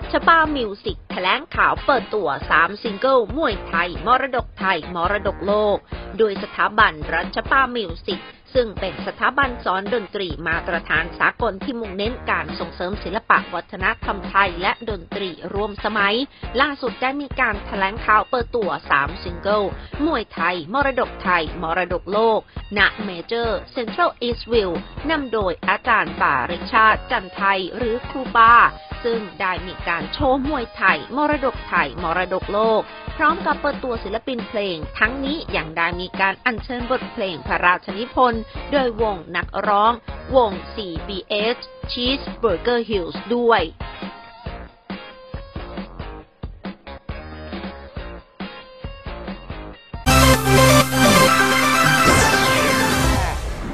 Ratchapar Music แถลงข่าวเปิดตัว3ซิงเกิลมวยไทยมรดกไทยมรดกโลกโดยสถาบัน Ratchapar Music ซึ่งเป็นสถาบันสอนดนตรีมาตรฐานสากลที่มุ่งเน้นการส่งเสริมศิลปะวัฒนธรรมไทยและดนตรีร่วมสมัยล่าสุดได้มีการแถลงข่าวเปิดตัว3ซิงเกิลมวยไทยมรดกไทยมรดกโลกณเมเจอร์เซ็นทรัลอีสต์วิลล์นำโดยอาจารย์ป่าริชาติจันไทยหรือครูบาซึ่งได้มีการโชว์มวยไทยมรดกไทยมรดกโลกพร้อมกับเปิดตัวศิลปินเพลงทั้งนี้ยังได้มีการอัญเชิญบทเพลงพระราชนิพนธ์โดยวงนักร้องวง CBH Cheeseburger Hills ด้วย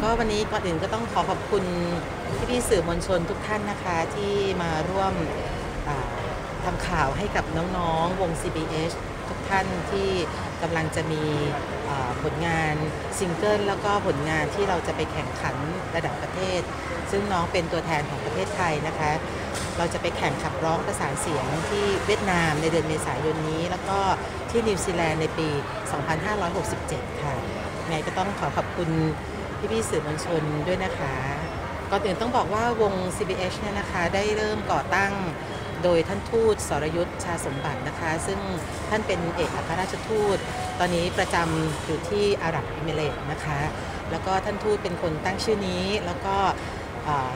ก็วันนี้ก่อนอื่นก็ต้องขอขอบคุณพี่สื่อมวลชนทุกท่านนะคะที่มาร่วมทำข่าวให้กับน้องๆวง CBH ทุกท่านที่กำลังจะมีผลงานซิงเกิลแล้วก็ผลงานที่เราจะไปแข่งขันระดับประเทศซึ่งน้องเป็นตัวแทนของประเทศไทยนะคะเราจะไปแข่งขับร้องประสานเสียงที่เวียดนามในเดือนเมษายนนี้แล้วก็ที่นิวซีแลนด์ในปี 2567 ค่ะไงก็ต้องขอขอบคุณพี่สื่อมวลชนด้วยนะคะก่อนอื่นต้องบอกว่าวง CBH เนี่ยนะคะได้เริ่มก่อตั้งโดยท่านทูตสรยุทธชาสมบัตินะคะซึ่งท่านเป็นเอกอัครราชทูตตอนนี้ประจำอยู่ที่อาหรับเอมิเรตส์นะคะแล้วก็ท่านทูตเป็นคนตั้งชื่อนี้แล้วก็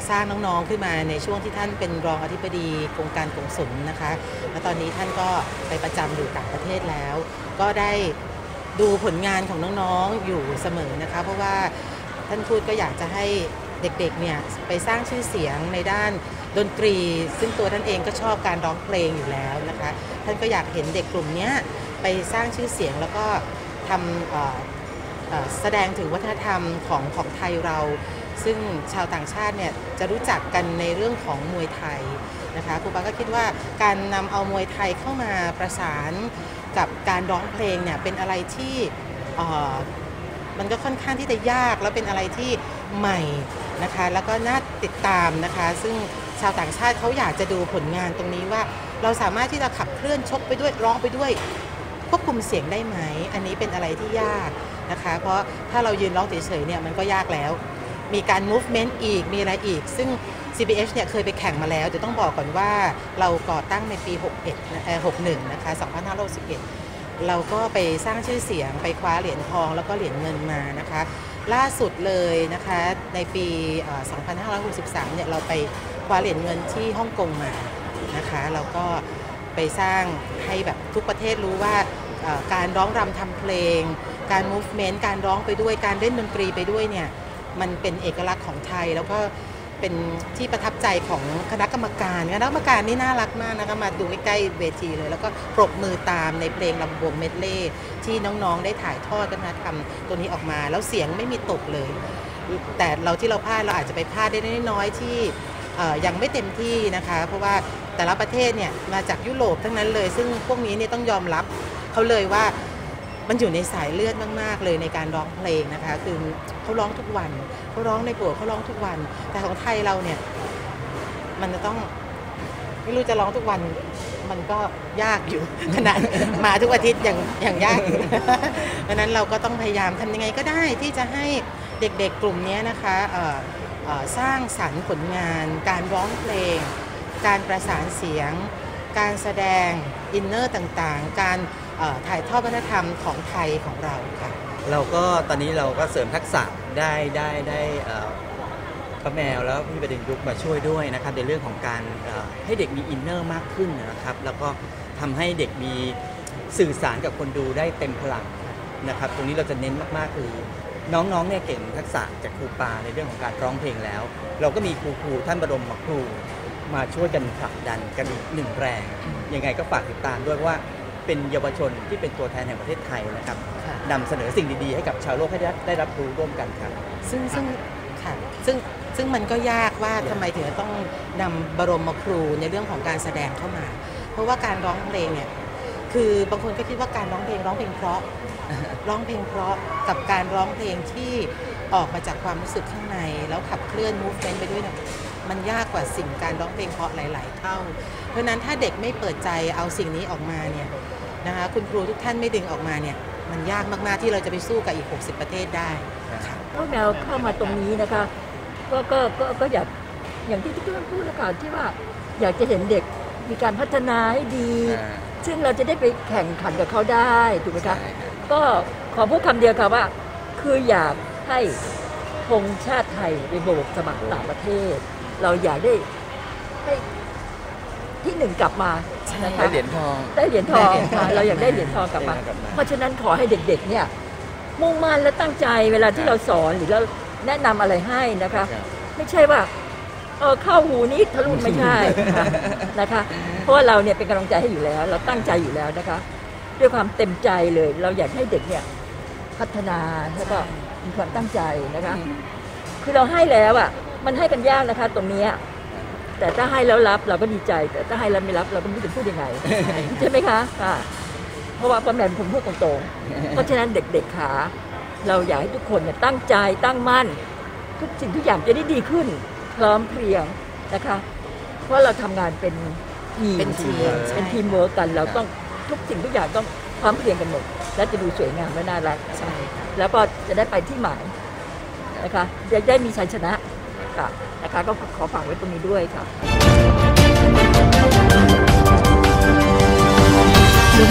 สร้างน้องๆขึ้นมาในช่วงที่ท่านเป็นรองอธิบดีกรมการกงสุลนะคะและตอนนี้ท่านก็ไปประจำอยู่ต่างประเทศแล้วก็ได้ดูผลงานของน้องๆอยู่เสมอนะคะเพราะว่าท่านทูตก็อยากจะให้เด็กๆเนี่ยไปสร้างชื่อเสียงในด้านดนตรีซึ่งตัวท่านเองก็ชอบการร้องเพลงอยู่แล้วนะคะท่านก็อยากเห็นเด็กกลุ่มนี้ไปสร้างชื่อเสียงแล้วก็ทำแสดงถึงวัฒนธรรมของไทยเราซึ่งชาวต่างชาติเนี่ยจะรู้จักกันในเรื่องของมวยไทยนะคะครูบาก็คิดว่าการนำเอามวยไทยเข้ามาประสานกับการร้องเพลงเนี่ยเป็นอะไรที่มันก็ค่อนข้างที่จะยากแล้วเป็นอะไรที่ใหม่นะคะแล้วก็น่าติดตามนะคะซึ่งชาวต่างชาติเขาอยากจะดูผลงานตรงนี้ว่าเราสามารถที่จะขับเคลื่อนชกไปด้วยร้องไปด้วยควบคุมเสียงได้ไหมอันนี้เป็นอะไรที่ยากนะคะเพราะถ้าเรายืนร้องเฉยๆเนี่ยมันก็ยากแล้วมีการ movement อีกมีอะไรอีกซึ่ง CBH เนี่ยเคยไปแข่งมาแล้วจะต้องบอกก่อนว่าเราก่อตั้งในปี61นะคะ2561เราก็ไปสร้างชื่อเสียงไปคว้าเหรียญทองแล้วก็เหรียญเงินมานะคะล่าสุดเลยนะคะในปี 2563 เนี่ยเราไปคว้าเหรียญเงินที่ฮ่องกงมานะคะเราก็ไปสร้างให้แบบทุกประเทศรู้ว่าการร้องรำทำเพลงการ movement การร้องไปด้วยการเล่นดนตรีไปด้วยเนี่ยมันเป็นเอกลักษณ์ของไทยแล้วก็เป็นที่ประทับใจของคณะกรรมการนี่น่ารักมากนะคะมาดูใกล้เวทีเลยแล้วก็ปรบมือตามในเพลงลำวงเมดเล่ที่น้องๆได้ถ่ายทอดกันมาทำตัวนี้ออกมาแล้วเสียงไม่มีตกเลยแต่ที่เราพลาดเราอาจจะไปพลาดได้น้อยๆที่ยังไม่เต็มที่นะคะเพราะว่าแต่ละประเทศเนี่ยมาจากยุโรปทั้งนั้นเลยซึ่งพวกนี้เนี่ยต้องยอมรับเขาเลยว่ามันอยู่ในสายเลือดมากๆเลยในการร้องเพลงนะคะคือเขาร้องทุกวันเขาร้องในโบสถ์เขาร้องทุกวันแต่ของไทยเราเนี่ยมันจะต้องไม่รู้จะร้องทุกวันมันก็ยากอยู่ขนาดมาทุกอาทิตย์อย่างยากเพราะนั้นเราก็ต้องพยายามทำยังไงก็ได้ที่จะให้เด็กๆกลุ่มนี้นะคะสร้างสรรค์ผลงานการร้องเพลงการประสานเสียงการแสดงอินเนอร์ต่างๆการถ่ายทอดวัฒนธรรมของไทยของเราค่ะเราก็ตอนนี้เราก็เสริมทักษะได้พระแมวแล้วพี่ประเด็นยุคมาช่วยด้วยนะครับในเรื่องของการให้เด็กมีอินเนอร์มากขึ้นนะครับแล้วก็ทำให้เด็กมีสื่อสารกับคนดูได้เต็มพลังนะครับตรงนี้เราจะเน้นมากๆคือน้องๆเนี่ยเก่งทักษะจากครูปาในเรื่องของการร้องเพลงแล้วเราก็มีครูท่านบรมครูมาช่วยกันผลักดันกันอีกหนึ่งแรงยังไงก็ฝากติดตามด้วยว่าเป็นเยาวชนที่เป็นตัวแทนแห่งประเทศไทยนะครับนำเสนอสิ่งดีๆให้กับชาวโลกให้ได้รับรู้ร่วมกันครับซึ่งมันก็ยากว่าทำไมถึงต้องนำบรมครูในเรื่องของการแสดงเข้ามาเพราะว่าการร้องเพลงเนี่ยคือบางคนก็คิดว่าการร้องเพลงเพราะ ร้องเพลงเพราะกับการร้องเพลงที่ออกมาจากความรู้สึกข้างในแล้วขับเคลื่อนมูฟเมนต์ไปด้วยเนี่ย มันยากกว่าสิ่งการร้องเพลงเพราะหลายๆเท่าเพราะนั้นถ้าเด็กไม่เปิดใจเอาสิ่งนี้ออกมาเนี่ยนะคะคุณครูทุกท่านไม่ดึงออกมาเนี่ยมันยากมากๆที่เราจะไปสู้กับอีก60ประเทศได้พวกเราเข้ามาตรงนี้นะคะก็อยากอย่างที่ทุกท่านพูดแล้วค่ะที่ว่าอยากจะเห็นเด็กมีการพัฒนาให้ดีซึ่งเราจะได้ไปแข่งขันกับเขาได้ถูกไหมคะก็ขอพูดคำเดียวค่ะว่าคืออยากให้ธงชาติไทยไปโบกสมัครต่างประเทศเราอยากได้ให้ที่หนึ่งกลับมาได้เหรียญทองเราอยากได้เหรียญทองกลับมาเพราะฉะนั้นขอให้เด็กๆเนี่ยมุ่งมั่นและตั้งใจเวลาที่เราสอนหรือเราแนะนำอะไรให้นะคะไม่ใช่ว่าเข้าหูนี้ทะลุไม่ใช่นะคะเพราะเราเนี่ยเป็นกำลังใจให้อยู่แล้วเราตั้งใจอยู่แล้วนะคะด้วยความเต็มใจเลยเราอยากให้เด็กเนี่ยพัฒนาแล้วก็มีความตั้งใจนะคะคือเราให้แล้วอ่ะมันให้กันยากนะคะตรงนี้แต่ถ้าให้แล้วรับเราก็ดีใจแต่ถ้าให้แล้วไม่รับเราก็ไม่รู้จะพูดยังไงใช่ไหมคะเพราะว่าพ่อแม่ผมพูดตรงๆเพราะฉะนั้นเด็กๆค่ะเราอยากให้ทุกคนเนี่ยตั้งใจตั้งมั่นทุกสิ่งทุกอย่างจะได้ดีขึ้นพร้อมเพรียงนะคะเพราะเราทำงานเป็นทีมเวิร์กกันเราต้องทุกสิ่งทุกอย่างต้องพร้อมเพรียงกันหมดและจะดูสวยงามและน่ารักแล้วก็จะได้ไปที่หมายนะคะจะได้มีชัยชนะนะคะก็ขอฝากไว้ตรงนี้ด้วย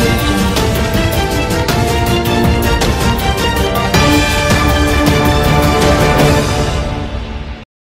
ค่ะ